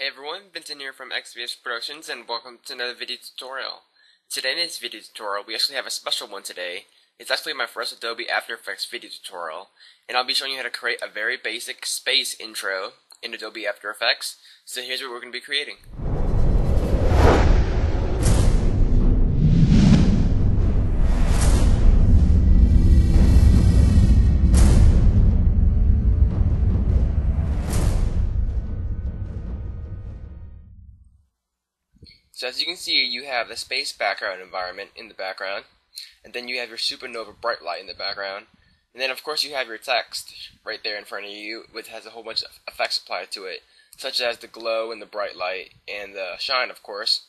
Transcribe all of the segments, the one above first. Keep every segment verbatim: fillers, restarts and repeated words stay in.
Hey everyone, Vincent here from X V S Productions and welcome to another video tutorial. Today in this video tutorial we actually have a special one today. It's actually my first Adobe After Effects video tutorial and I'll be showing you how to create a very basic space intro in Adobe After Effects. So here's what we're going to be creating. So as you can see, you have the space background environment in the background, and then you have your supernova bright light in the background, and then of course you have your text right there in front of you, which has a whole bunch of effects applied to it, such as the glow and the bright light and the shine, of course.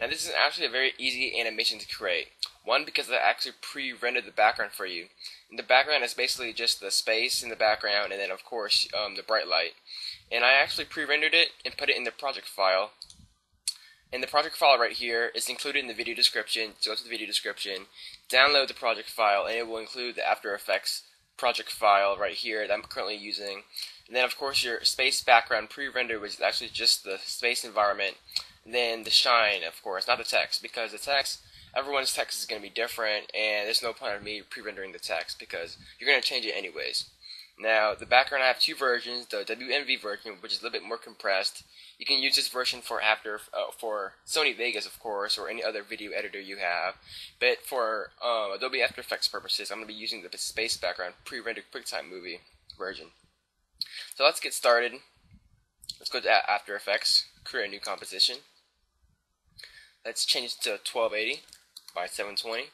Now this is actually a very easy animation to create. One, because I actually pre-rendered the background for you. And the background is basically just the space in the background, and then of course um, the bright light. And I actually pre-rendered it and put it in the project file. And the project file right here is included in the video description. So go to the video description, download the project file, and it will include the After Effects project file right here that I'm currently using. And then of course your space background pre-rendered, which is actually just the space environment. And then the shine, of course, not the text, because the text, everyone's text is going to be different, and there's no point in me pre-rendering the text because you're going to change it anyways. Now, the background, I have two versions, the W M V version, which is a little bit more compressed. You can use this version for after uh, for Sony Vegas, of course, or any other video editor you have. But for um, Adobe After Effects purposes, I'm going to be using the space background pre-rendered QuickTime movie version. So let's get started. Let's go to After Effects, create a new composition. Let's change it to twelve eighty by seven twenty.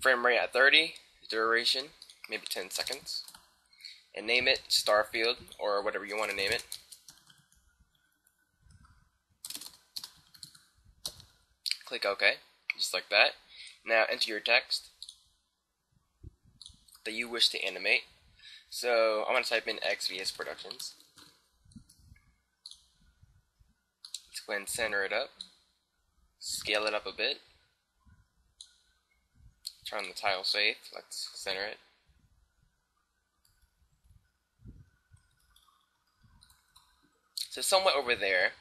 Frame rate at thirty, duration, maybe ten seconds. And name it Starfield, or whatever you want to name it. Click OK, just like that. Now enter your text that you wish to animate. So I'm going to type in X V S Productions. Let's go ahead and center it up. Scale it up a bit. Turn on the tile save. Let's center it. So somewhat over there.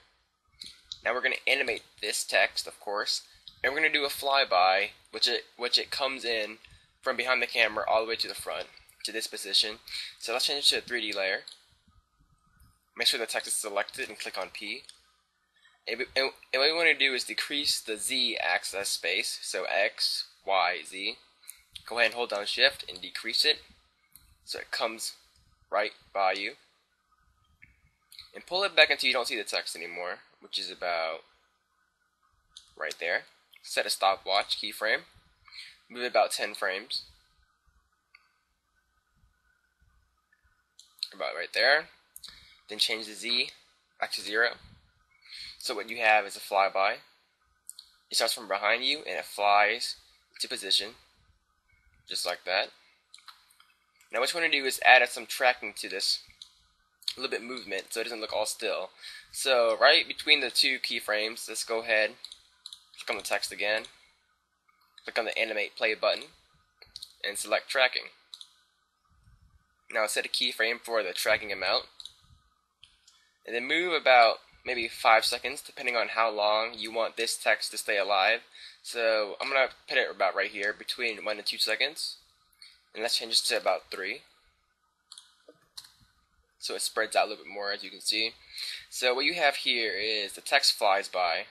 Now we're going to animate this text, of course, and we're going to do a flyby, which it which it comes in from behind the camera all the way to the front to this position. So let's change it to a three D layer. Make sure the text is selected and click on P. And, we, and, and what we want to do is decrease the Z axis space, so X, Y, Z. Go ahead and hold down Shift and decrease it so it comes right by you. And pull it back until you don't see the text anymore, which is about right there. Set a stopwatch keyframe. Move it about ten frames. About right there. Then change the Z back to zero. So what you have is a flyby. It starts from behind you and it flies to position. Just like that. Now what you want to do is add some tracking to this. A little bit movement so it doesn't look all still. So right between the two keyframes, let's go ahead, click on the text again, click on the animate play button, and select tracking. Now set a keyframe for the tracking amount, and then move about maybe five seconds depending on how long you want this text to stay alive. So I'm gonna put it about right here between one and two seconds, and let's change it to about three. So it spreads out a little bit more, as you can see. So what you have here is the text flies by,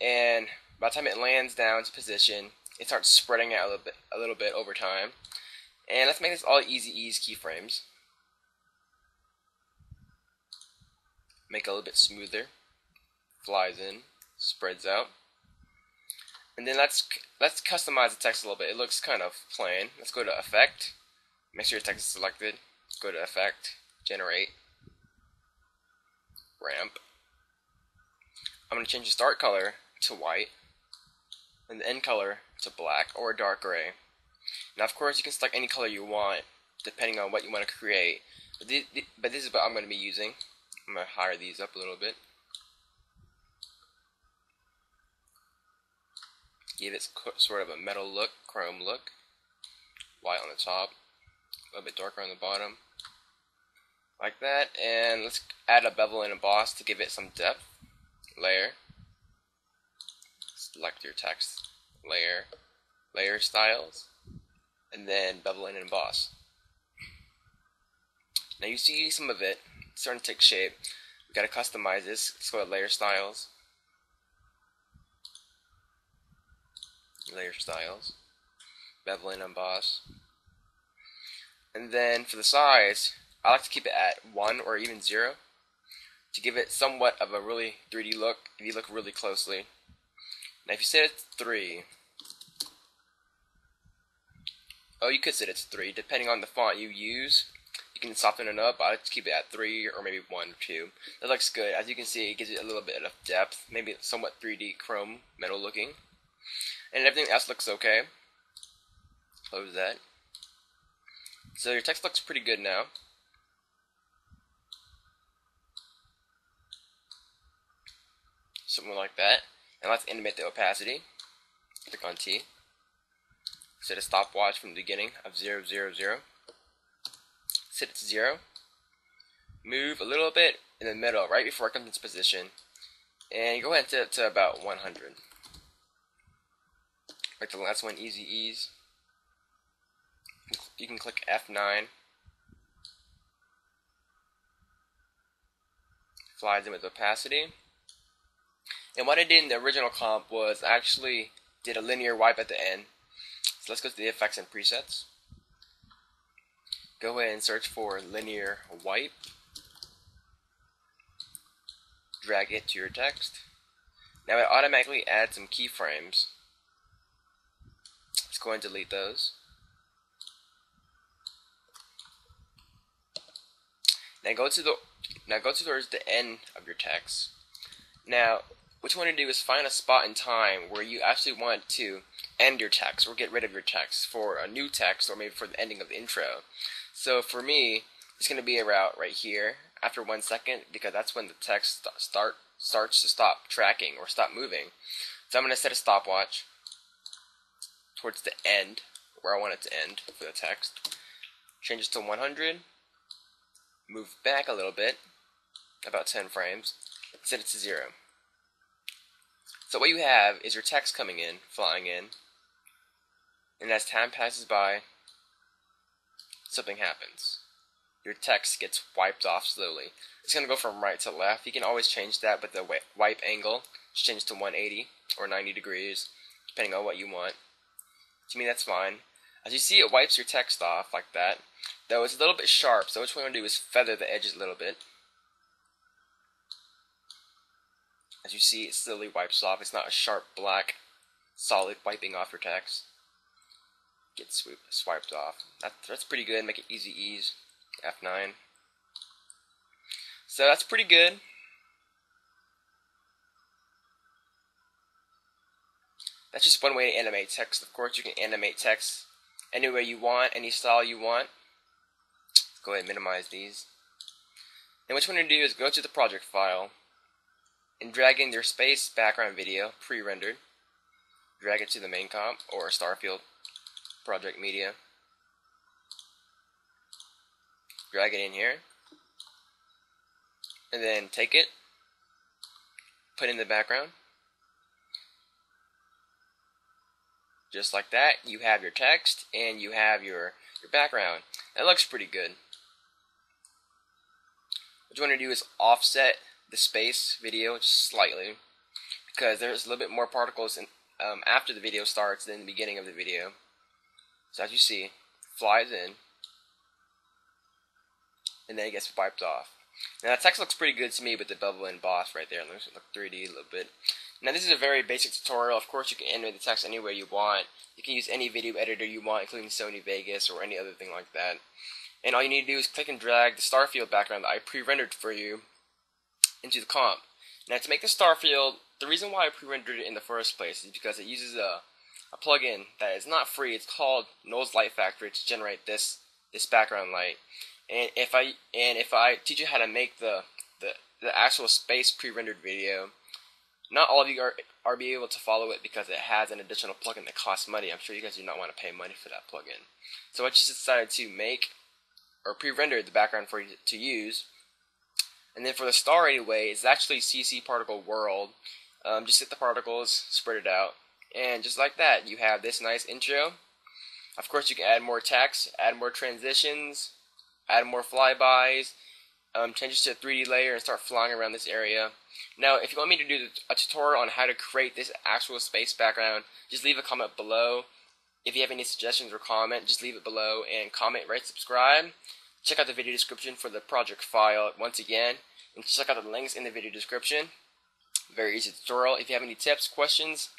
and by the time it lands down to position, it starts spreading out a little bit, a little bit over time. And let's make this all easy ease keyframes. Make it a little bit smoother. Flies in, spreads out, and then let's let's customize the text a little bit. It looks kind of plain. Let's go to Effect. Make sure your text is selected. Go to Effect, Generate, Ramp. I'm going to change the start color to white and the end color to black or dark gray. Now of course you can select any color you want depending on what you want to create, but this, but this is what I'm going to be using. I'm going to higher these up a little bit. Give it sort of a metal look, chrome look, white on the top, a little bit darker on the bottom. like that, and let's add a bevel and a boss to give it some depth. Layer, select your text, layer, layer styles, and then bevel and emboss. Now you see some of it, it's starting to take shape. We gotta customize this. Let's go to layer styles, layer styles, bevel and emboss, and then for the size, I like to keep it at one or even zero to give it somewhat of a really three D look if you look really closely. Now if you set it to three, oh, you could set it to three depending on the font you use. You can soften it up. I like to keep it at three or maybe one or two. That looks good. As you can see, it gives it a little bit of depth, maybe somewhat three D chrome metal looking, and everything else looks okay. Close that. So your text looks pretty good now. Something like that. And let's animate the opacity. Click on T. Set a stopwatch from the beginning of zero, zero, zero. Set it to zero. Move a little bit in the middle, right before it comes into position. And go ahead and set it to about one hundred. Like the last one, easy ease. You can click F nine. Slides in with opacity. And what I did in the original comp was I actually did a linear wipe at the end. So let's go to the effects and presets. Go ahead and search for linear wipe. Drag it to your text. Now it automatically adds some keyframes. Let's go ahead and delete those. Now go to the now go towards the end of your text. Now what you want to do is find a spot in time where you actually want to end your text or get rid of your text for a new text, or maybe for the ending of the intro. So for me, it's going to be around right here after one second because that's when the text start starts to stop tracking or stop moving. So I'm going to set a stopwatch towards the end where I want it to end for the text. Change it to one hundred. Move back a little bit, about ten frames. Set it to zero. So what you have is your text coming in, flying in, and as time passes by, something happens. Your text gets wiped off slowly. It's going to go from right to left. You can always change that, but the wipe angle just changes to one eighty or ninety degrees, depending on what you want. To me, that's fine. As you see, it wipes your text off like that, though it's a little bit sharp, so what you want to do is feather the edges a little bit. As you see, it slowly wipes off. It's not a sharp black solid wiping off your text. Get swoop, swiped off. That, that's pretty good. Make it easy ease. F nine. So that's pretty good. That's just one way to animate text. Of course, you can animate text any way you want, any style you want. Let's go ahead and minimize these. And what you want to do is go to the project file and drag in your space background video pre-rendered. Drag it to the main comp or Starfield project media. Drag it in here, and then take it, put in the background. Just like that, you have your text and you have your your background. That looks pretty good. What you want to do is offset the space video just slightly, because there's a little bit more particles in, um, after the video starts than the beginning of the video. So as you see, it flies in, and then it gets wiped off. Now that text looks pretty good to me, but the bevel and emboss right there looks like three D a little bit. Now this is a very basic tutorial. Of course, you can animate the text any way you want. You can use any video editor you want, including Sony Vegas or any other thing like that. And all you need to do is click and drag the Starfield background that I pre-rendered for you into the comp. Now to make the Starfield, the reason why I pre-rendered it in the first place is because it uses a, a plugin that is not free. It's called Knoll Light Factory to generate this this background light. And if I and if I teach you how to make the the, the actual space pre-rendered video, not all of you are are be able to follow it because it has an additional plugin that costs money. I'm sure you guys do not want to pay money for that plugin. So I just decided to make or pre-rendered the background for you to use. And then for the star anyway, it's actually C C particle world. Um, just hit the particles, spread it out, and just like that, you have this nice intro. Of course, you can add more text, add more transitions, add more flybys, um, change it to a three D layer, and start flying around this area. Now, if you want me to do a tutorial on how to create this actual space background, just leave a comment below. If you have any suggestions or comment, just leave it below and comment, rate, subscribe. Check out the video description for the project file once again, and check out the links in the video description. Very easy tutorial. If you have any tips, questions,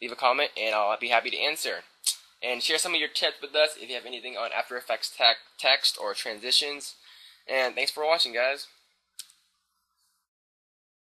leave a comment, and I'll be happy to answer. And share some of your tips with us if you have anything on After Effects tech, text or transitions. And thanks for watching, guys.